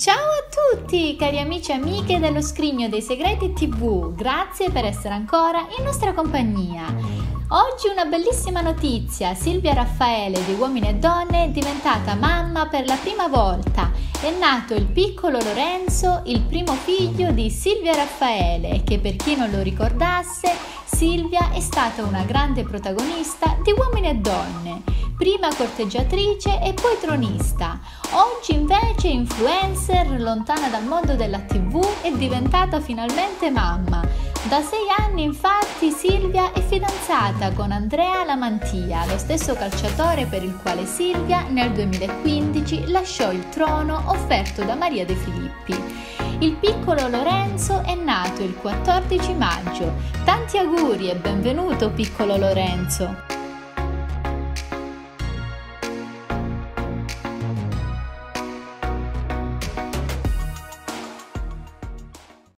Ciao a tutti cari amici e amiche dello Scrigno dei Segreti TV, grazie per essere ancora in nostra compagnia. Oggi una bellissima notizia, Silvia Raffaele di Uomini e Donne è diventata mamma per la prima volta. È nato il piccolo Lorenzo, il primo figlio di Silvia Raffaele, che per chi non lo ricordasse, Silvia è stata una grande protagonista di Uomini e Donne. Prima corteggiatrice e poi tronista. Oggi invece influencer, lontana dal mondo della TV, è diventata finalmente mamma. Da 6 anni infatti Silvia è fidanzata con Andrea Lamantia, lo stesso calciatore per il quale Silvia nel 2015 lasciò il trono offerto da Maria De Filippi. Il piccolo Lorenzo è nato il 14 maggio. Tanti auguri e benvenuto piccolo Lorenzo!